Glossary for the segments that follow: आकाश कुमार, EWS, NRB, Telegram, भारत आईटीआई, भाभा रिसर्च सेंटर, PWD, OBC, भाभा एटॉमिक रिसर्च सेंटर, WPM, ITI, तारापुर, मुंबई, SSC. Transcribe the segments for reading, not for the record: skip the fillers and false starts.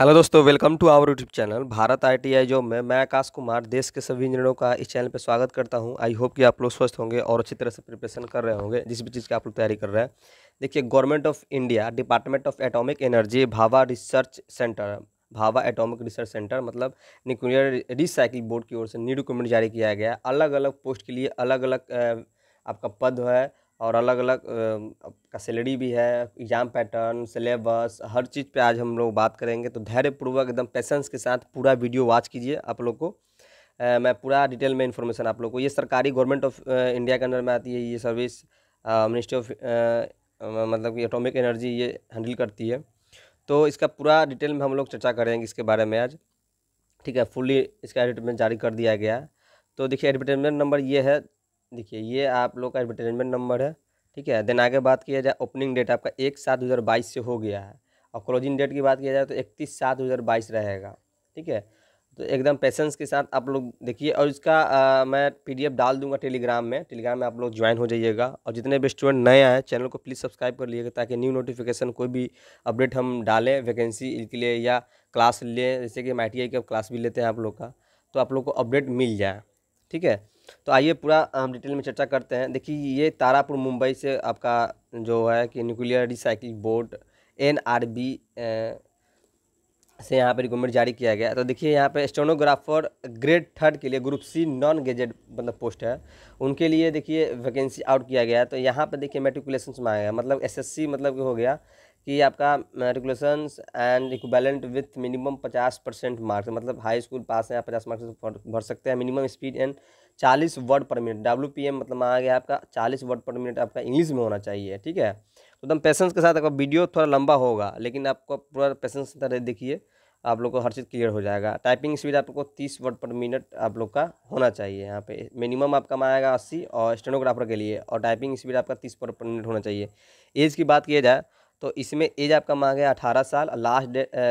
Hello दोस्तों, welcome to our YouTube channel भारत आईटीआई job में मैं आकाश कुमार देश के सभी इंजीनियरों का इस चैनल पर स्वागत करता हूं। आई होप कि आप लोग स्वस्थ होंगे और अच्छी तरह से प्रिपरेशन कर रहे होंगे जिस भी चीज़ की आप लोग तैयारी कर रहे हैं। देखिए, government of India department of atomic energy भाभा रिसर्च सेंटर, भाभा एटॉमिक रिसर्च सेंटर मतलब न्यूक्लियर रिसाइकिल बोर्ड की ओर से न्यू डॉक्यूमेंट जारी किया गया। अलग अलग पोस्ट के लिए अलग अलग आपका पद है और अलग अलग का सैलरी भी है। एग्ज़ाम पैटर्न, सिलेबस, हर चीज़ पे आज हम लोग बात करेंगे। तो धैर्यपूर्वक एकदम पेशेंस के साथ पूरा वीडियो वॉच कीजिए। आप लोग को मैं पूरा डिटेल में इन्फॉर्मेशन आप लोग को, ये सरकारी गवर्नमेंट ऑफ इंडिया के अंदर में आती है ये सर्विस, मिनिस्ट्री ऑफ मतलब कि एटॉमिक एनर्जी ये हैंडल करती है। तो इसका पूरा डिटेल में हम लोग चर्चा करेंगे इसके बारे में आज, ठीक है। फुल्ली इसका एडवर्टाइजमेंट जारी कर दिया गया है। तो देखिए, एडवर्टाइजमेंट नंबर ये है, देखिए ये आप लोग का एडवर्टाइजमेंट नंबर है, ठीक है। देन आगे बात किया जाए, ओपनिंग डेट आपका 1/7/2022 से हो गया है और क्लोजिंग डेट की बात किया जाए तो 31/7/2022 रहेगा, ठीक है। तो एकदम पेशेंस के साथ आप लोग देखिए और इसका मैं PDF डाल दूंगा टेलीग्राम में आप लोग ज्वाइन हो जाइएगा। और जितने भी स्टूडेंट नए आए चैनल को प्लीज़ सब्सक्राइब कर लीजिएगा ताकि न्यू नोटिफिकेशन कोई भी अपडेट हम डालें वैकेंसी के लिए या क्लास लें, जैसे कि हम ITI का क्लास भी लेते हैं आप लोग का, तो आप लोग को अपडेट मिल जाए, ठीक है। तो आइए पूरा डिटेल में चर्चा करते हैं। देखिए, ये तारापुर मुंबई से आपका जो है कि न्यूक्लियर रिसाइकिल बोर्ड NRB से यहाँ पे रिक्वायरमेंट जारी किया गया। तो देखिए, यहाँ पे स्टेनोग्राफर ग्रेड 3 के लिए ग्रुप C नॉन गेजेड मतलब पोस्ट है, उनके लिए देखिए वैकेंसी आउट किया गया है। तो यहाँ पे देखिए मेट्रिकुलेशंस में आया मतलब SSC मतलब हो गया कि आपका matriculations and equivalent with minimum 50% marks, मतलब हाई स्कूल पास हैं आप 50 मार्क्स भर सकते हैं। Minimum speed and 40 word per minute, WPM मतलब आ गया आपका 40 वर्ड पर मिनट आपका इंग्लिश में होना चाहिए, ठीक है। तो एकदम पेशेंस के साथ, आपका वीडियो थोड़ा लंबा होगा लेकिन आपको पूरा पेशेंस तरह देखिए, आप लोग को हर चीज़ क्लियर हो जाएगा। टाइपिंग स्पीड आपको 30 वर्ड पर मिनट आप लोग का होना चाहिए। यहाँ पे मिनिमम आपका माएगा 80 और स्टेनोग्राफर के लिए, और टाइपिंग स्पीड आपका 30 वर्ड पर मिनट होना चाहिए। एज की बात किया जाए तो इसमें एज आपका मांगा है 18 साल,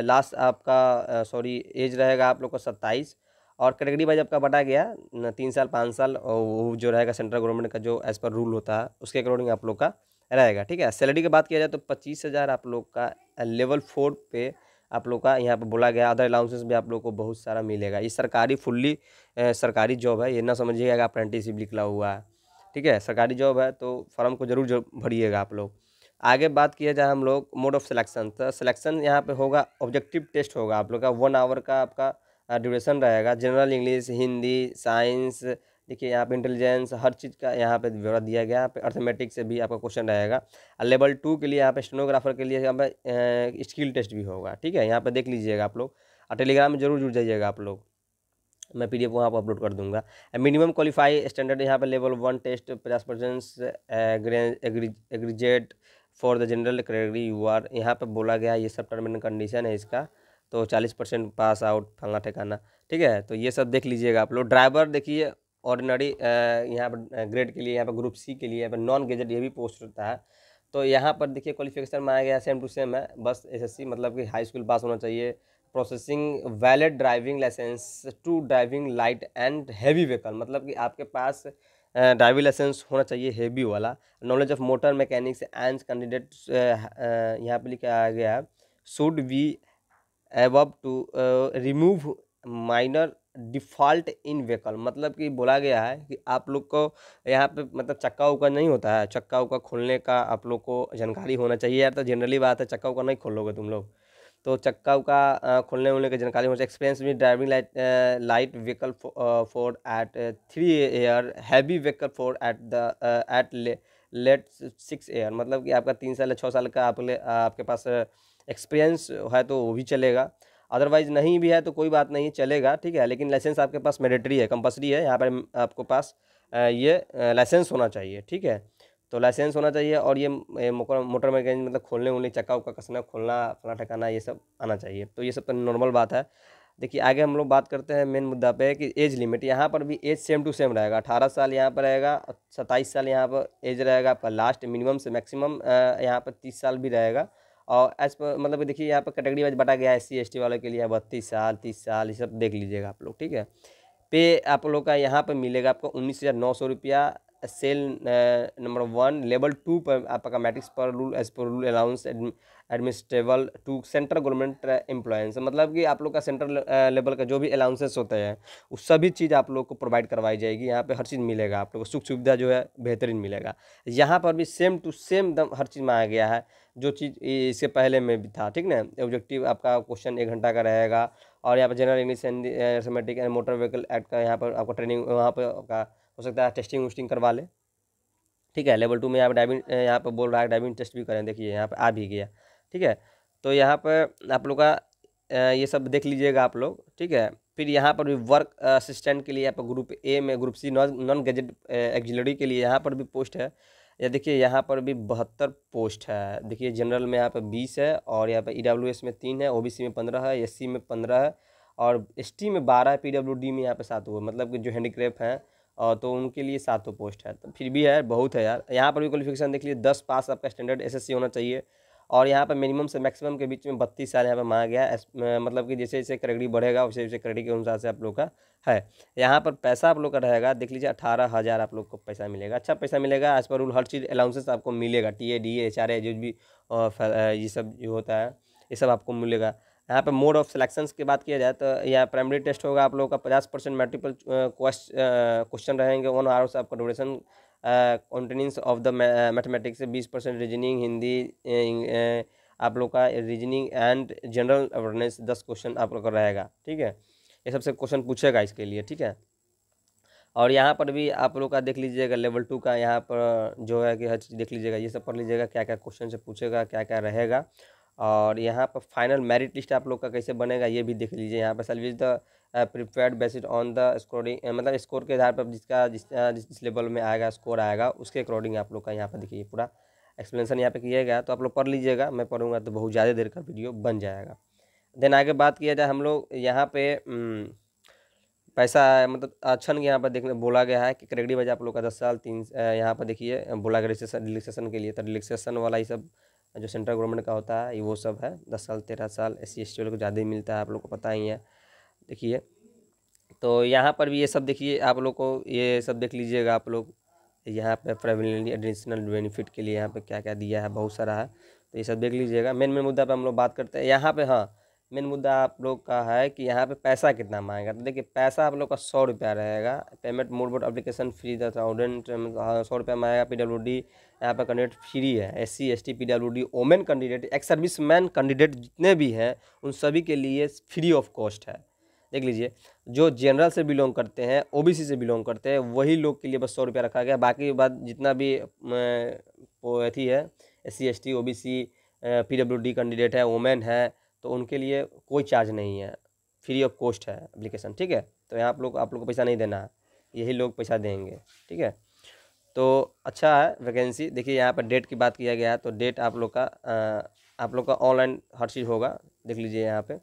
लास्ट आपका सॉरी एज रहेगा आप लोग का 27, और कैटेगरी वाइज आपका बटा गया न 3 साल 5 साल, और वो जो रहेगा सेंट्रल गवर्नमेंट का जो एज पर रूल होता है उसके अकॉर्डिंग आप लोग का रहेगा, ठीक है। सैलरी की बात किया जाए तो 25,000 आप लोग का लेवल 4 पे आप लोग का यहाँ पे बोला गया। अदर अलाउंसेस भी आप लोग को बहुत सारा मिलेगा। ये सरकारी फुल्ली सरकारी जॉब है, ये ना समझिएगा कि अप्रेंटिसशिप निकला हुआ है, ठीक है। सरकारी जॉब है तो फॉर्म को जरूर भरिएगा आप लोग। आगे बात किया जाए हम लोग मोड ऑफ सिलेक्शन, तो सिलेक्शन यहाँ पे होगा ऑब्जेक्टिव टेस्ट होगा आप लोग का, 1 आवर का आपका ड्यूरेशन रहेगा। जनरल इंग्लिश, हिंदी, साइंस, देखिए यहाँ पे इंटेलिजेंस हर चीज़ का यहाँ पे ब्यौरा दिया गया। यहाँ पे अर्थमेटिक्स से भी आपका क्वेश्चन रहेगा। लेवल 2 के लिए यहाँ पे स्टेनोग्राफर के लिए यहाँ पे स्किल टेस्ट भी होगा, ठीक है। यहाँ पे देख लीजिएगा आप लोग और टेलीग्राम में जरूर जुड़ जाइएगा आप लोग, मैं PDF वहाँ पर अपलोड कर दूंगा। मिनिमम क्वालिफाई स्टैंडर्ड यहाँ पे level 1 test 50% aggregate for the general category U R, यहाँ पे बोला गया ये सब टर्म एंड कंडीशन है इसका। तो 40% पास आउट फंगा ठिकाना, ठीक है। तो ये सब देख लीजिएगा आप लोग। ड्राइवर देखिए ऑर्डिनरी यहाँ पर ग्रेड के लिए, यहाँ पर ग्रुप C के लिए, यहाँ पर नॉन गेजेड ये भी पोस्ट होता है। तो यहाँ पर देखिए क्वालिफिकेशन में आया गया सेम टू सेम है, बस SSC मतलब कि हाई स्कूल पास होना चाहिए, processing valid driving licence to driving light and heavy vehicle मतलब कि आपके पास ड्राइविंग लाइसेंस होना चाहिए हैवी वाला। Knowledge of motor mechanics and candidates यहाँ पे लिखा गया है should be above to remove minor default in vehicle, मतलब कि बोला गया है कि आप लोग को यहाँ पे मतलब चक्का उक्का नहीं होता है, चक्का उक्का खोलने का आप लोग को जानकारी होना चाहिए यार। तो जनरली बात है चक्का उक्का नहीं खोलोगे तुम लोग, तो चक्का उक्का खोलने वोलने की जानकारी होना चाहिए। एक्सपीरियंस भी driving light vehicle for at 3 year, heavy vehicle for at 6 year मतलब कि आपका 3 साल या 6 साल का आपके पास एक्सपीरियंस है तो वो भी चलेगा, अदरवाइज नहीं भी है तो कोई बात नहीं, चलेगा, ठीक है। लेकिन लाइसेंस आपके पास मैंडेटरी है, कंपल्सरी है, यहाँ पर आपको पास ये लाइसेंस होना चाहिए, ठीक है। तो लाइसेंस होना चाहिए और ये मोटर मैकेनिक मतलब खोलने वोलने चक्का उक्का कसना खोलना फला ठकाना ये सब आना चाहिए। तो ये सब तो नॉर्मल बात है। देखिए आगे हम लोग बात करते हैं मेन मुद्दा पे कि एज लिमिट, यहाँ पर भी एज सेम टू सेम रहेगा। 18 साल यहाँ पर रहेगा, 27 साल यहाँ पर एज रहेगा आपका लास्ट। मिनिमम से मैक्सिमम यहाँ पर 30 साल भी रहेगा। और एज पर मतलब देखिए यहाँ पर कैटेगरी वाइज बांटा गया है, SC ST वालों के लिए 32 साल, 30 साल, ये सब देख लीजिएगा आप लोग, ठीक है। पे आप लोग का यहाँ पर मिलेगा आपको 19,900 रुपया। सेल नंबर 1 लेवल 2 पर आपका मैट्रिक्स पर rule as per rule allowance administrable to central government employees, मतलब कि आप लोग का सेंट्रल लेवल का जो भी अलाउंसेस होते हैं उस सभी चीज़ आप लोग को प्रोवाइड करवाई जाएगी। यहाँ पे हर चीज़ मिलेगा, आप लोग को सुख सुविधा जो है बेहतरीन मिलेगा। यहाँ पर भी सेम टू सेम दम हर चीज़ में आ गया है, जो चीज़ इससे पहले में भी था, ठीक ना। ऑब्जेक्टिव आपका क्वेश्चन 1 घंटा का रहेगा, और यहाँ पर general English and mathematics and motor vehicle act का यहाँ पर आपका ट्रेनिंग, वहाँ पर आपका हो सकता है टेस्टिंग वस्टिंग करवा ले, ठीक है। लेवल 2 में यहाँ पर ड्राइविंग, यहाँ पर बोल रहा है ड्राइविंग टेस्ट भी करें, देखिए यहाँ पर आ भी गया, ठीक है। तो यहाँ पर आप लोग का ये सब देख लीजिएगा आप लोग, ठीक है। फिर यहाँ पर भी वर्क असिस्टेंट के लिए आप ग्रुप ए में group C non gazetted auxiliary के लिए यहाँ पर भी पोस्ट है। या देखिए यहाँ पर भी 72 पोस्ट है। देखिए जनरल में यहाँ पर 20 है, और यहाँ पर EWS में 3 है, OBC में 15 है, SC में 15 है, और ST में 12 है, PWD में यहाँ पर 7 हुआ, मतलब कि जो हैंडीक्राफ्ट हैं और तो उनके लिए 7 पोस्ट है। तो फिर भी है, बहुत है यार। यहाँ पर भी क्वालिफिकेशन देख लीजिए, 10 पास आपका स्टैंडर्ड SSC होना चाहिए, और यहाँ पर मिनिमम से मैक्सिमम के बीच में 32 साल यहाँ पर मांगा गया है। मतलब कि जैसे जैसे क्रेडिट बढ़ेगा वैसे वैसे क्रेडिट के अनुसार से आप लोग का है। यहाँ पर पैसा आप लोग का रहेगा, देख लीजिए 18,000 आप लोग को पैसा मिलेगा, अच्छा पैसा मिलेगा। एज पर रूल हर चीज़ अलाउंसेस आपको मिलेगा, TA, DA, HR जो भी ये सब जो होता है ये सब आपको मिलेगा। यहाँ पर मोड ऑफ सिलेक्शंस की बात किया जाए तो यहाँ प्राइमरी टेस्ट होगा आप लोग का 50% मल्टीपल क्वेश्चन रहेंगे, 1 आवर आपका duration, contents of the mathematics 20%, reasoning Hindi आप लोग का reasoning and general awareness 10 question आप लोग का रहेगा, ठीक है। ये सबसे क्वेश्चन पूछेगा इसके लिए, ठीक है। और यहाँ पर भी आप लोग का देख लीजिएगा लेवल 2 का यहाँ पर जो है कि हर चीज़ देख लीजिएगा, ये सब पढ़ लीजिएगा क्या क्या क्वेश्चन से पूछेगा, क्या क्या रहेगा। और यहाँ पर फाइनल मेरिट लिस्ट आप लोग का कैसे बनेगा ये भी देख लीजिए। यहाँ पर service the prepared based on the scoring, मतलब स्कोर के आधार पर जिसका जिस लेवल में आएगा स्कोर आएगा उसके अकॉर्डिंग आप लोग का यहाँ पर देखिए पूरा एक्सप्लेनेशन यहाँ पे किया गया, तो आप लोग पढ़ लीजिएगा। मैं पढ़ूंगा तो बहुत ज़्यादा देर का वीडियो बन जाएगा। देन आगे बात किया जाए हम लोग यहाँ पर पैसा, मतलब अच्छा यहाँ पर देखने बोला गया है कि क्रेडिट वाइज आप लोग का 10 साल 3 यहाँ पर देखिए बोला गया रिलैक्सेशन के लिए, तो रिलैक्सेशन वाला ये सब जो सेंट्रल गवर्नमेंट का होता है ये वो सब है। 10 साल 13 साल SC ST वालों को ज़्यादा ही मिलता है, आप लोग को पता ही है। देखिए तो यहाँ पर भी ये सब देखिए आप लोग को, ये सब देख लीजिएगा आप लोग। यहाँ पे प्रेविडेंट एडिशनल बेनिफिट के लिए यहाँ पे क्या क्या दिया है बहुत सारा है, तो ये सब देख लीजिएगा। मेन मुद्दा पे हम लोग बात करते हैं यहाँ पे। हाँ, मेन मुद्दा आप लोग का है कि यहाँ पे पैसा कितना मांगेगा, तो देखिए पैसा आप लोग का 100 रुपया रहेगा। Payment mode board application free the student 100 रुपया मांगेगा। PWD यहाँ पर कैंडिडेट फ्री है। SC ST PWD women candidate ex service man candidate जितने भी हैं उन सभी के लिए फ्री ऑफ कॉस्ट है। देख लीजिए जो जनरल से बिलोंग करते हैं, OBC से बिलोंग करते हैं, वही लोग के लिए बस 100 रुपया रखा गया। बाकी बात जितना भी थी है SC ST OBC PWD candidate है, वोमेन है, तो उनके लिए कोई चार्ज नहीं है, फ्री ऑफ कॉस्ट है एप्लीकेशन, ठीक है। तो यहाँ आप लोग को पैसा नहीं देना है, यही लोग पैसा देंगे, ठीक है। तो अच्छा है वैकेंसी। देखिए यहाँ पर डेट की बात किया गया है, तो डेट आप लोग का ऑनलाइन हर चीज़ होगा, देख लीजिए। यहाँ पे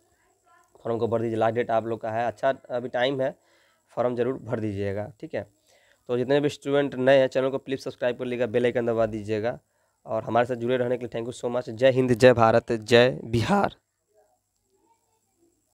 फॉर्म को भर दीजिए, लास्ट डेट आप लोग का है। अच्छा अभी टाइम है, फॉर्म ज़रूर भर दीजिएगा, ठीक है। तो जितने भी स्टूडेंट नए हैं चैनल को प्लीज़ सब्सक्राइब कर लीजिएगा, बेल आइकन दबा दीजिएगा, और हमारे साथ जुड़े रहने के लिए थैंक यू सो मच। जय हिंद, जय भारत, जय बिहार।